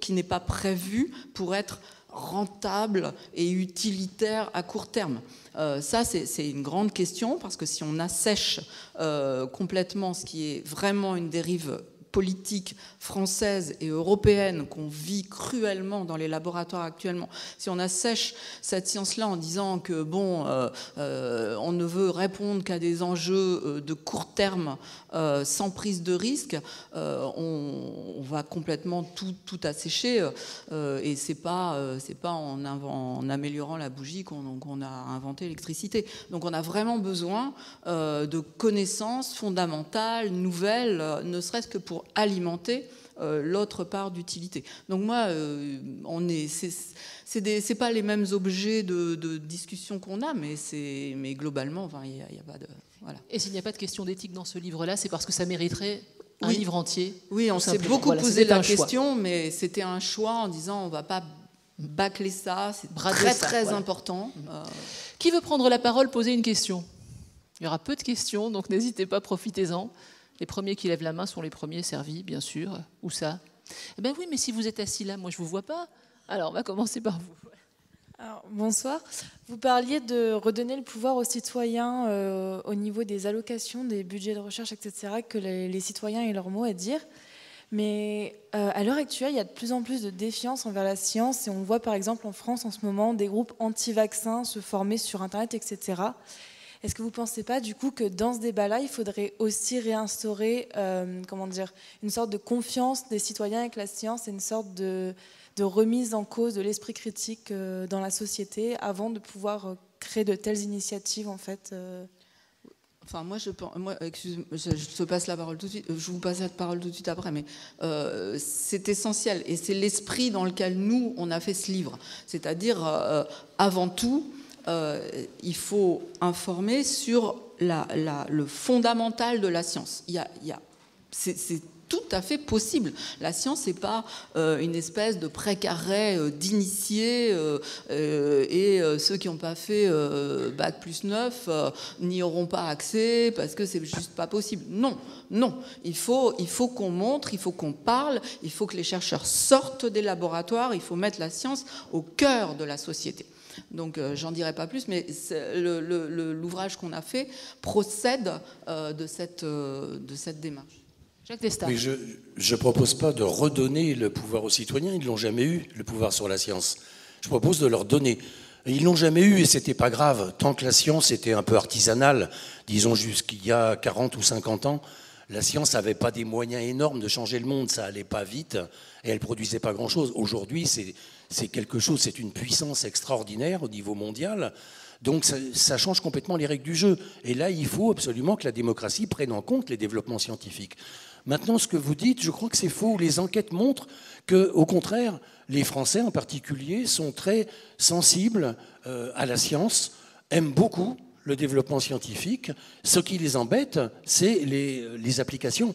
qui n'est pas prévue pour être rentable et utilitaire à court terme. Ça, c'est une grande question, parce que si on assèche complètement ce qui est vraiment une dérive politique française et européenne qu'on vit cruellement dans les laboratoires actuellement, si on assèche cette science-là en disant que bon, on ne veut répondre qu'à des enjeux de court terme sans prise de risque, on va complètement tout assécher, et c'est pas en améliorant la bougie qu'on a inventé l'électricité. Donc on a vraiment besoin de connaissances fondamentales, nouvelles, ne serait-ce que pour alimenter l'autre part d'utilité. Donc moi, c'est pas les mêmes objets de discussion qu'on a, mais globalement, enfin, y a pas de voilà. Et s'il n'y a pas de question d'éthique dans ce livre-là, c'est parce que ça mériterait un livre entier. Oui, on s'est beaucoup posé la question, mais c'était un choix en disant on va pas bâcler ça, c'est très très important. Qui veut prendre la parole, poser une question? Il y aura peu de questions, donc n'hésitez pas, profitez-en. Les premiers qui lèvent la main sont les premiers servis, bien sûr. Où ça? Eh bien oui, mais si vous êtes assis là, moi je ne vous vois pas. Alors, on va commencer par vous. Alors, bonsoir. Vous parliez de redonner le pouvoir aux citoyens au niveau des allocations, des budgets de recherche, etc., que les citoyens aient leur mot à dire. Mais à l'heure actuelle, il y a de plus en plus de défiance envers la science. Et on voit par exemple en France en ce moment des groupes anti-vaccins se former sur Internet, etc. Est-ce que vous ne pensez pas, du coup, que dans ce débat-là, il faudrait aussi réinstaurer une sorte de confiance des citoyens avec la science et une sorte de remise en cause de l'esprit critique dans la société avant de pouvoir créer de telles initiatives, en fait Enfin, moi, je passe la parole tout de suite. Je vous passe la parole tout de suite après, mais c'est essentiel et c'est l'esprit dans lequel nous on a fait ce livre. C'est-à-dire, avant tout. Il faut informer sur le fondamental de la science. C'est tout à fait possible. La science n'est pas une espèce de précaré d'initiés et ceux qui n'ont pas fait Bac plus 9 n'y auront pas accès parce que c'est juste pas possible. Non, non. Il faut qu'on montre, il faut qu'on parle, il faut que les chercheurs sortent des laboratoires, il faut mettre la science au cœur de la société. Donc j'en dirai pas plus, mais l'ouvrage qu'on a fait procède de cette démarche. Jacques Testard. Oui, je propose pas de redonner le pouvoir aux citoyens, ils l'ont jamais eu, le pouvoir sur la science. Je propose de leur donner. Ils l'ont jamais eu et c'était pas grave, tant que la science était un peu artisanale, disons jusqu'il y a 40 ou 50 ans, la science n'avait pas des moyens énormes de changer le monde, ça allait pas vite et elle produisait pas grand-chose. Aujourd'hui, c'est quelque chose, c'est une puissance extraordinaire au niveau mondial. Donc ça change complètement les règles du jeu. Et là, il faut absolument que la démocratie prenne en compte les développements scientifiques. Maintenant, ce que vous dites, je crois que c'est faux. Les enquêtes montrent qu'au contraire, les Français en particulier sont très sensibles à la science, aiment beaucoup le développement scientifique. Ce qui les embête, c'est les applications.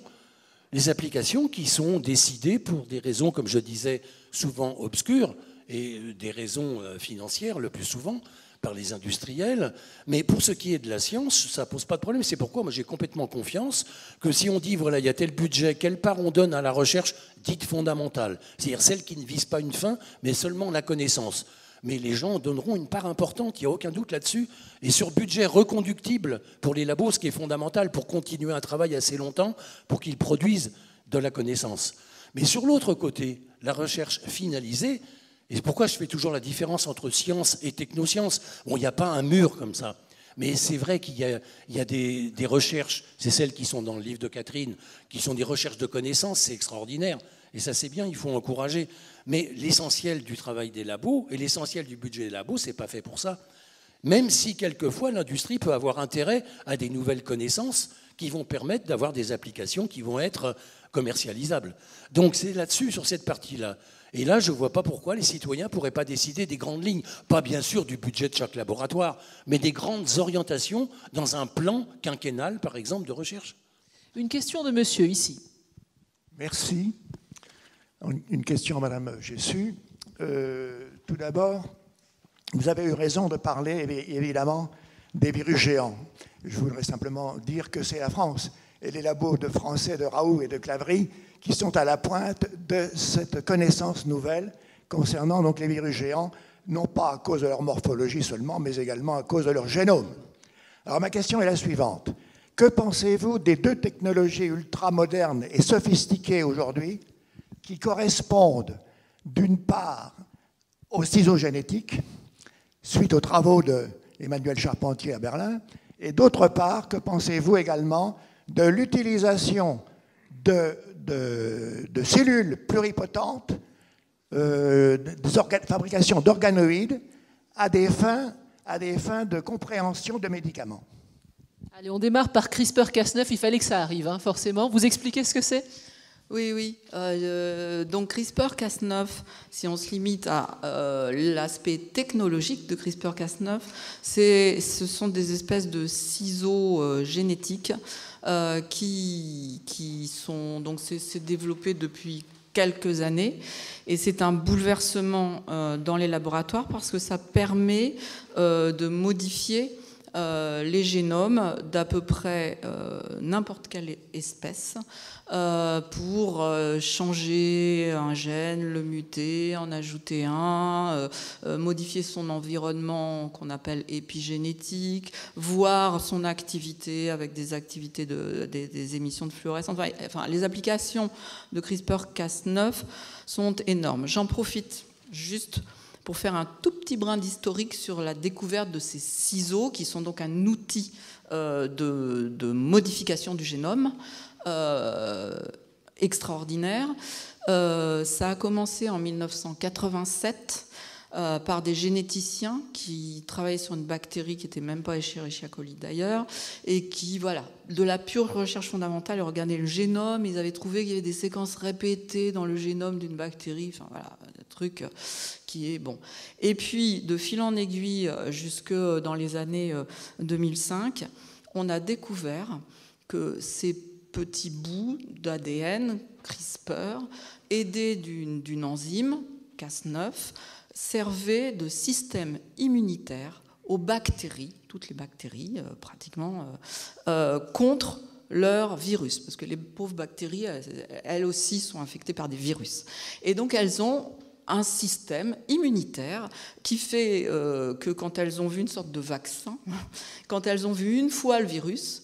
Les applications qui sont décidées pour des raisons, comme je disais, souvent obscures, et des raisons financières le plus souvent, par les industriels. Mais pour ce qui est de la science, ça ne pose pas de problème. C'est pourquoi moi j'ai complètement confiance que si on dit, voilà, il y a tel budget, quelle part on donne à la recherche dite fondamentale, c'est-à-dire celle qui ne vise pas une fin, mais seulement la connaissance. Mais les gens donneront une part importante, il n'y a aucun doute là-dessus. Et sur budget reconductible pour les labos, ce qui est fondamental pour continuer un travail assez longtemps, pour qu'ils produisent de la connaissance. Mais sur l'autre côté, la recherche finalisée, et pourquoi je fais toujours la différence entre science et technoscience, bon, il n'y a pas un mur comme ça. Mais c'est vrai qu'il y a des recherches, c'est celles qui sont dans le livre de Catherine, qui sont des recherches de connaissances, c'est extraordinaire. Et ça, c'est bien, il faut encourager. Mais l'essentiel du travail des labos et l'essentiel du budget des labos, c'est pas fait pour ça. même si quelquefois l'industrie peut avoir intérêt à des nouvelles connaissances qui vont permettre d'avoir des applications qui vont être commercialisables. Donc c'est là-dessus, sur cette partie-là. Et là, je ne vois pas pourquoi les citoyens ne pourraient pas décider des grandes lignes, pas bien sûr du budget de chaque laboratoire, mais des grandes orientations dans un plan quinquennal, par exemple, de recherche. Une question de monsieur, ici. Merci. Une question à madame Jessus. Tout d'abord, vous avez eu raison de parler, évidemment, des virus géants. Je voudrais simplement dire que c'est la France et les labos de français de Raoult et de Claverie qui sont à la pointe de cette connaissance nouvelle concernant donc les virus géants, non pas à cause de leur morphologie seulement, mais également à cause de leur génome. Alors ma question est la suivante. Que pensez-vous des deux technologies ultramodernes et sophistiquées aujourd'hui qui correspondent d'une part aux ciseaux génétiques, suite aux travaux d'Emmanuel Charpentier à Berlin, et d'autre part, que pensez-vous également de l'utilisation de cellules pluripotentes, de fabrication d'organoïdes, à des fins de compréhension de médicaments? Allez, on démarre par CRISPR-Cas9, il fallait que ça arrive, hein, forcément. Vous expliquez ce que c'est ? Oui, oui. Donc CRISPR-Cas9, si on se limite à l'aspect technologique de CRISPR-Cas9, ce sont des espèces de ciseaux génétiques qui sont... Donc c'est développé depuis quelques années et c'est un bouleversement dans les laboratoires parce que ça permet de modifier les génomes d'à peu près n'importe quelle espèce pour changer un gène, le muter, en ajouter un, modifier son environnement qu'on appelle épigénétique, voir son activité avec des activités des émissions de fluorescence. Enfin, les applications de CRISPR-Cas9 sont énormes. J'en profite juste pour faire un tout petit brin d'historique sur la découverte de ces ciseaux, qui sont donc un outil de modification du génome extraordinaire. Ça a commencé en 1987 par des généticiens qui travaillaient sur une bactérie qui n'était même pas Escherichia coli d'ailleurs, et qui, voilà, de la pure recherche fondamentale, ils regardaient le génome, ils avaient trouvé qu'il y avait des séquences répétées dans le génome d'une bactérie, enfin voilà, un truc qui est bon. Et puis, de fil en aiguille, jusque dans les années 2005, on a découvert que ces petits bouts d'ADN, CRISPR, aidés d'une enzyme, Cas9, servait de système immunitaire aux bactéries, toutes les bactéries pratiquement, contre leur virus, parce que les pauvres bactéries, elles aussi sont infectées par des virus. Et donc elles ont un système immunitaire qui fait que quand elles ont vu une sorte de vaccin, quand elles ont vu une fois le virus,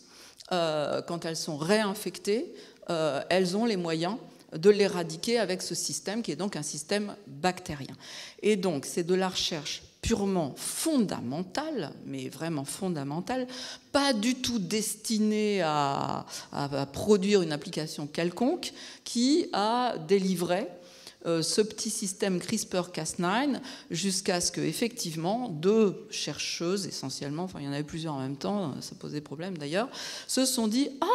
quand elles sont réinfectées, elles ont les moyens de l'éradiquer avec ce système qui est donc un système bactérien. Et donc c'est de la recherche purement fondamentale, mais vraiment fondamentale, pas du tout destinée à produire une application quelconque, qui a délivré ce petit système CRISPR-Cas9 jusqu'à ce que, effectivement, deux chercheuses essentiellement, enfin il y en avait plusieurs en même temps, ça posait problème d'ailleurs, se sont dit « Ah !»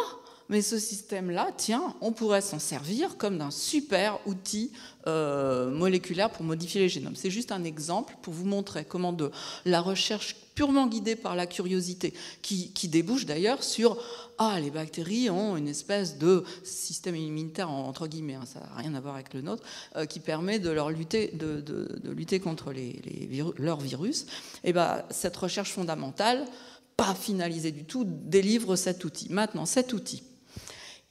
Mais ce système-là, tiens, on pourrait s'en servir comme d'un super outil moléculaire pour modifier les génomes. C'est juste un exemple pour vous montrer comment de la recherche purement guidée par la curiosité, qui débouche d'ailleurs sur « Ah, les bactéries ont une espèce de système immunitaire, entre guillemets, hein, ça n'a rien à voir avec le nôtre, qui permet de leur lutter, de lutter contre leurs virus », et ben, cette recherche fondamentale, pas finalisé du tout, délivre cet outil. Maintenant, cet outil,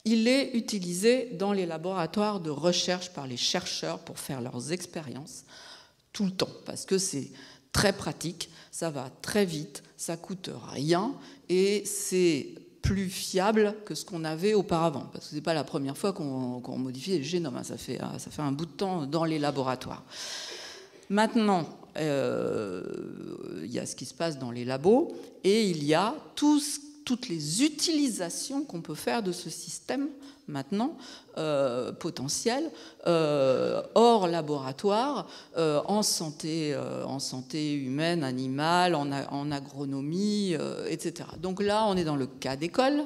il est utilisé dans les laboratoires de recherche par les chercheurs pour faire leurs expériences tout le temps, parce que c'est très pratique, ça va très vite, ça coûte rien, et c'est plus fiable que ce qu'on avait auparavant, parce que ce n'est pas la première fois qu'on modifie les génomes, hein, ça fait un bout de temps dans les laboratoires. Maintenant, il y a ce qui se passe dans les labos et il y a tout ce toutes les utilisations qu'on peut faire de ce système maintenant potentiel hors laboratoire, en santé humaine, animale, en agronomie, etc. Donc là, on est dans le cas d'école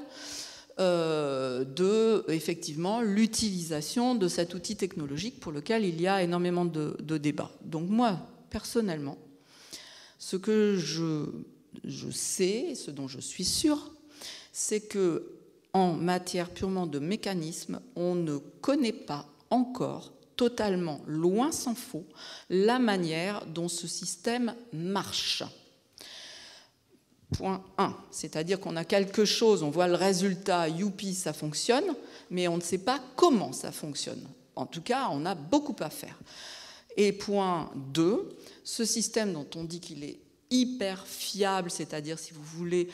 de effectivement l'utilisation de cet outil technologique pour lequel il y a énormément de débats. Donc moi, personnellement, ce que je sais, ce dont je suis sûre, c'est que en matière purement de mécanisme, on ne connaît pas encore totalement, loin s'en faut, la manière dont ce système marche. Point 1, c'est-à-dire qu'on a quelque chose, on voit le résultat, youpi, ça fonctionne, mais on ne sait pas comment ça fonctionne. En tout cas, on a beaucoup à faire. Et point 2, ce système dont on dit qu'il est hyper fiable, c'est-à-dire si vous voulez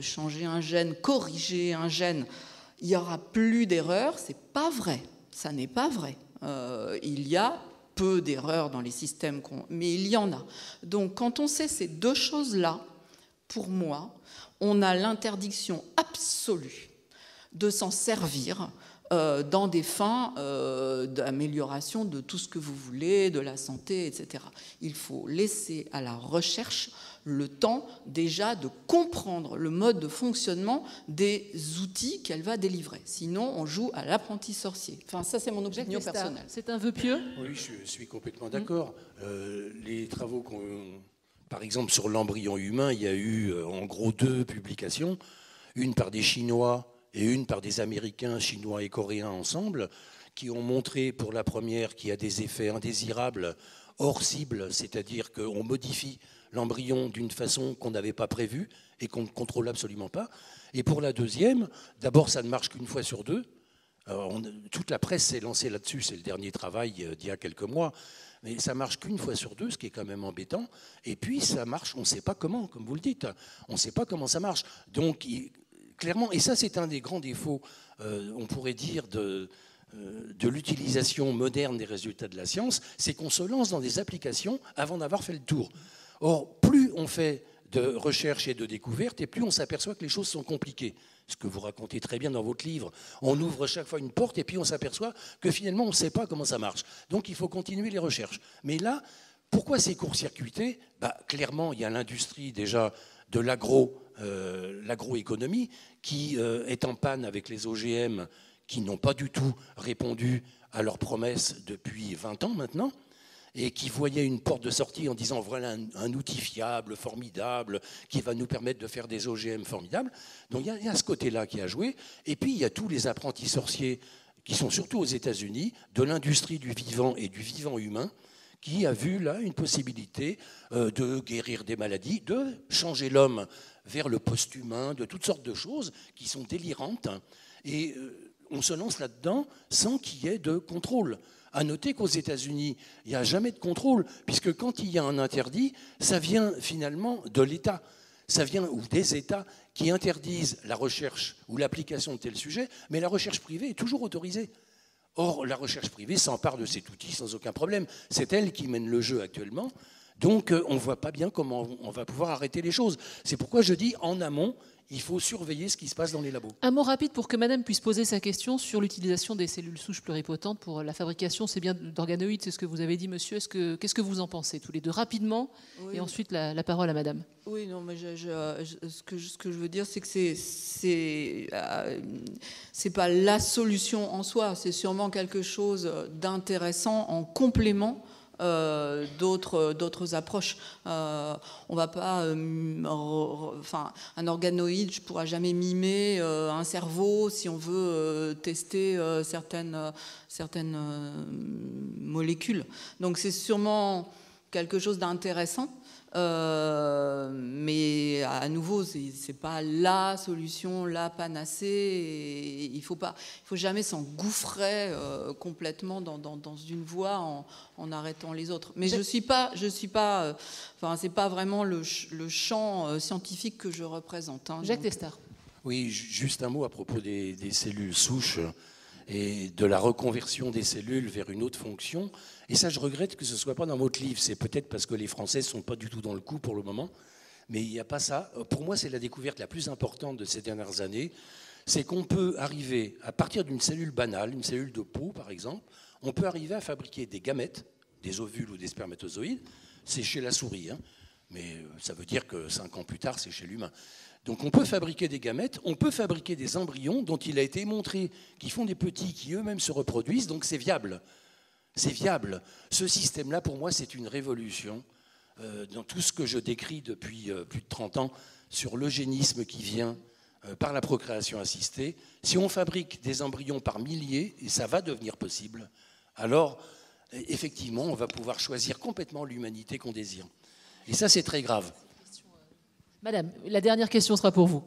changer un gène, corriger un gène, il n'y aura plus d'erreurs, c'est pas vrai, ça n'est pas vrai. Il y a peu d'erreurs dans les systèmes, mais il y en a. Donc quand on sait ces deux choses-là, pour moi, on a l'interdiction absolue de s'en servir dans des fins d'amélioration de tout ce que vous voulez, de la santé, etc. Il faut laisser à la recherche le temps déjà de comprendre le mode de fonctionnement des outils qu'elle va délivrer. Sinon, on joue à l'apprenti sorcier. Enfin, ça, c'est mon objectif personnel. C'est un vœu pieux ? Oui, je suis complètement d'accord. Les travaux qu'on... Par exemple, sur l'embryon humain, il y a eu en gros deux publications, une par des Chinois et une par des Américains, Chinois et Coréens ensemble, qui ont montré pour la première qu'il y a des effets indésirables hors cible, c'est-à-dire qu'on modifie l'embryon d'une façon qu'on n'avait pas prévue et qu'on ne contrôle absolument pas. Et pour la deuxième, d'abord, ça ne marche qu'une fois sur deux. Toute la presse s'est lancée là-dessus, c'est le dernier travail d'il y a quelques mois. Mais ça marche qu'une fois sur deux, ce qui est quand même embêtant. Et puis ça marche, on ne sait pas comment, comme vous le dites. On ne sait pas comment ça marche. Donc clairement, et ça c'est un des grands défauts, on pourrait dire, de l'utilisation moderne des résultats de la science, c'est qu'on se lance dans des applications avant d'avoir fait le tour. Or, plus on fait de recherche et de découverte, et plus on s'aperçoit que les choses sont compliquées. Ce que vous racontez très bien dans votre livre. On ouvre chaque fois une porte et puis on s'aperçoit que finalement on ne sait pas comment ça marche. Donc il faut continuer les recherches. Mais là, pourquoi c'est court-circuité ? Bah, clairement, il y a l'industrie déjà de l'agroéconomie qui est en panne avec les OGM qui n'ont pas du tout répondu à leurs promesses depuis 20 ans maintenant. Et qui voyait une porte de sortie en disant voilà un outil fiable, formidable, qui va nous permettre de faire des OGM formidables. Donc il y a ce côté-là qui a joué. Et puis il y a tous les apprentis sorciers qui sont surtout aux États-Unis de l'industrie du vivant et du vivant humain, qui a vu là une possibilité de guérir des maladies, de changer l'homme vers le post-humain, de toutes sortes de choses qui sont délirantes. Et on se lance là-dedans sans qu'il y ait de contrôle. À noter qu'aux États-Unis, il n'y a jamais de contrôle, puisque quand il y a un interdit, ça vient finalement de l'État, ça vient ou des États qui interdisent la recherche ou l'application de tel sujet, mais la recherche privée est toujours autorisée. Or, la recherche privée s'empare de cet outil sans aucun problème. C'est elle qui mène le jeu actuellement, donc on ne voit pas bien comment on va pouvoir arrêter les choses. C'est pourquoi je dis en amont, il faut surveiller ce qui se passe dans les labos. Un mot rapide pour que madame puisse poser sa question sur l'utilisation des cellules souches pluripotentes pour la fabrication, c'est bien d'organoïdes, c'est ce que vous avez dit, monsieur. Qu'est-ce que vous en pensez, tous les deux, rapidement, oui. Et ensuite la parole à madame. Oui, non, mais ce que je veux dire, c'est que c'est pas la solution en soi, c'est sûrement quelque chose d'intéressant en complément d'autres approches. On va pas... Enfin, un organoïde, je ne pourrai jamais mimer un cerveau si on veut tester certaines molécules. Donc c'est sûrement quelque chose d'intéressant, mais à nouveau, ce n'est pas la solution, la panacée, et il faut jamais s'engouffrer complètement dans une voie en arrêtant les autres. Mais je suis pas enfin, c'est pas vraiment le champ scientifique que je représente. Hein, Jacques Testard. Oui, juste un mot à propos des cellules souches et de la reconversion des cellules vers une autre fonction. Et ça, je regrette que ce ne soit pas dans votre livre. C'est peut-être parce que les Français ne sont pas du tout dans le coup pour le moment. mais il n'y a pas ça. Pour moi, c'est la découverte la plus importante de ces dernières années, c'est qu'on peut arriver, à partir d'une cellule banale, une cellule de peau par exemple, on peut arriver à fabriquer des gamètes, des ovules ou des spermatozoïdes, c'est chez la souris, hein, mais ça veut dire que 5 ans plus tard, c'est chez l'humain. Donc on peut fabriquer des gamètes, on peut fabriquer des embryons dont il a été montré qu'ils font des petits qui eux-mêmes se reproduisent, donc c'est viable. C'est viable. Ce système-là, pour moi, c'est une révolution dans tout ce que je décris depuis plus de 30 ans sur l'eugénisme qui vient par la procréation assistée. Si on fabrique des embryons par milliers, et ça va devenir possible, alors effectivement, on va pouvoir choisir complètement l'humanité qu'on désire. Et ça, c'est très grave. Madame, la dernière question sera pour vous.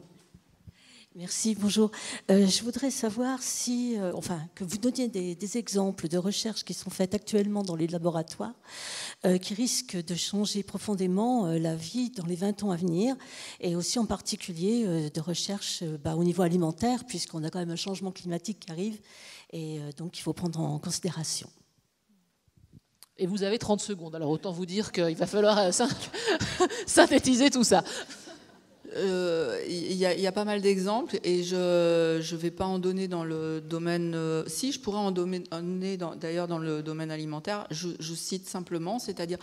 Merci, bonjour. Je voudrais savoir si, que vous donniez des exemples de recherches qui sont faites actuellement dans les laboratoires qui risquent de changer profondément la vie dans les 20 ans à venir, et aussi en particulier de recherches au niveau alimentaire, puisqu'on a quand même un changement climatique qui arrive et donc il faut prendre en considération. Et vous avez 30 secondes, alors autant vous dire qu'il va falloir synthétiser tout ça. Il y a pas mal d'exemples et je ne vais pas en donner dans le domaine... si, je pourrais en donner d'ailleurs dans le domaine alimentaire, je cite simplement, c'est-à-dire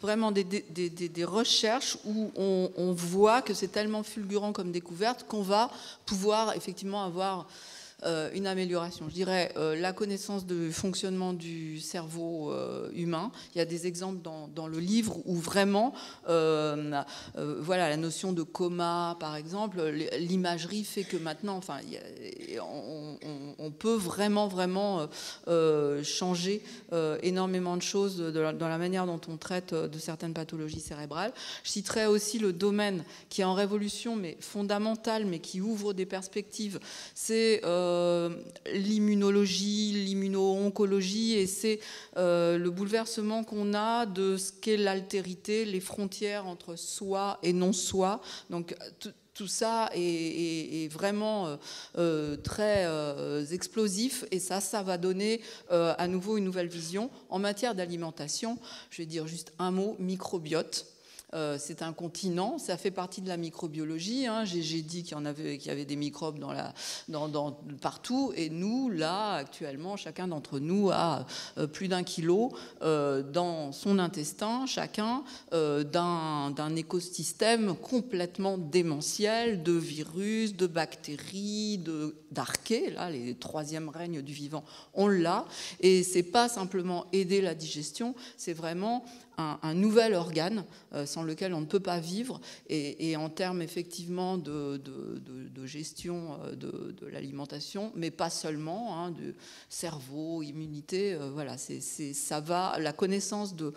vraiment des recherches où on voit que c'est tellement fulgurant comme découverte qu'on va pouvoir effectivement avoir... une amélioration. Je dirais la connaissance du fonctionnement du cerveau humain. Il y a des exemples dans le livre où vraiment, voilà, la notion de coma, par exemple, l'imagerie fait que maintenant, enfin, on peut vraiment changer énormément de choses dans la manière dont on traite de certaines pathologies cérébrales. Je citerai aussi le domaine qui est en révolution, mais fondamental, mais qui ouvre des perspectives. C'est l'immunologie, l'immuno-oncologie, et c'est le bouleversement qu'on a de ce qu'est l'altérité, les frontières entre soi et non-soi. Donc tout ça est vraiment très explosif, et ça va donner à nouveau une nouvelle vision. En matière d'alimentation, je vais dire juste un mot, microbiote. C'est un continent, ça fait partie de la microbiologie, hein. J'ai dit qu'il y avait des microbes partout, et nous, là, actuellement, chacun d'entre nous a plus d'1 kilo dans son intestin, chacun d'un écosystème complètement démentiel, de virus, de bactéries, d'archées, là, les 3e règnes du vivant, on l'a, et c'est pas simplement aider la digestion, c'est vraiment... Un nouvel organe sans lequel on ne peut pas vivre, et en termes effectivement de gestion de l'alimentation, mais pas seulement, hein, de cerveau, immunité, voilà, ça va, la connaissance de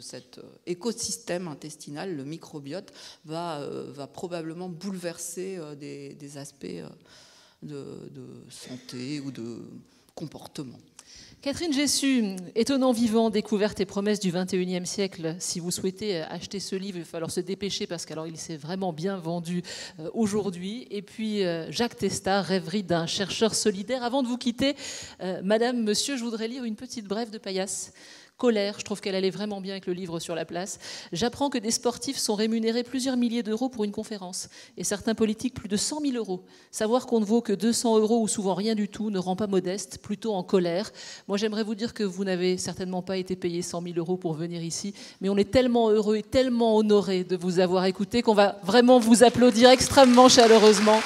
cet écosystème intestinal, le microbiote, va probablement bouleverser des aspects de santé ou de comportement. Catherine Jessus, étonnant vivant, découverte et promesse du 21e siècle. Si vous souhaitez acheter ce livre, il va falloir se dépêcher parce qu'il s'est vraiment bien vendu aujourd'hui. Et puis Jacques Testard, rêverie d'un chercheur solidaire. Avant de vous quitter, madame, monsieur, je voudrais lire une petite brève de Paillasse. Colère, je trouve qu'elle allait vraiment bien avec le livre sur la place. J'apprends que des sportifs sont rémunérés plusieurs milliers d'euros pour une conférence, et certains politiques plus de 100 000 euros. Savoir qu'on ne vaut que 200 euros ou souvent rien du tout ne rend pas modeste, plutôt en colère. Moi, j'aimerais vous dire que vous n'avez certainement pas été payé 100 000 euros pour venir ici, mais on est tellement heureux et tellement honorés de vous avoir écouté qu'on va vraiment vous applaudir extrêmement chaleureusement.